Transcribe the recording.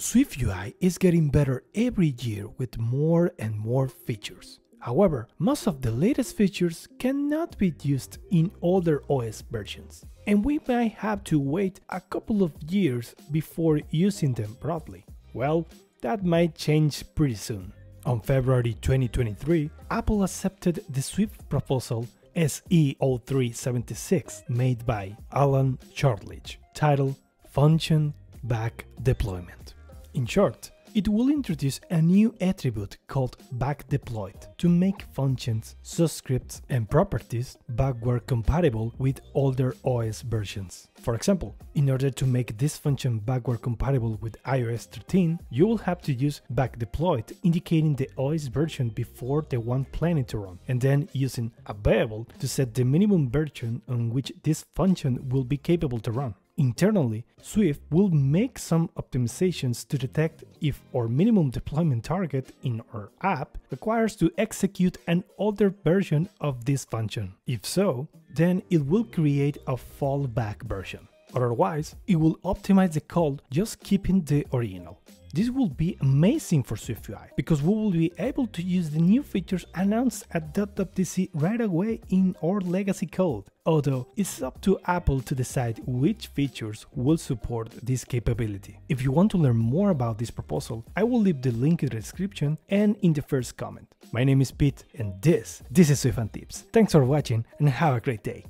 SwiftUI is getting better every year with more and more features. However, most of the latest features cannot be used in other OS versions, and we might have to wait a couple of years before using them broadly. Well, that might change pretty soon. On February 2023, Apple accepted the Swift proposal SE-0376 made by Alan Shortlidge, titled Function Back Deployment. In short, it will introduce a new attribute called @backDeployed to make functions, subscripts, and properties backward compatible with older OS versions. For example, in order to make this function backward compatible with iOS 13, you will have to use @backDeployed indicating the OS version before the one planning to run, and then using @available to set the minimum version on which this function will be capable to run. Internally, Swift will make some optimizations to detect if our minimum deployment target in our app requires to execute an older version of this function. If so, then it will create a fallback version. Otherwise, it will optimize the code just keeping the original. This will be amazing for SwiftUI because we will be able to use the new features announced at WWDC right away in our legacy code, although it's up to Apple to decide which features will support this capability. If you want to learn more about this proposal, I will leave the link in the description and in the first comment. My name is Pete, and this is Swift and Tips. Thanks for watching and have a great day.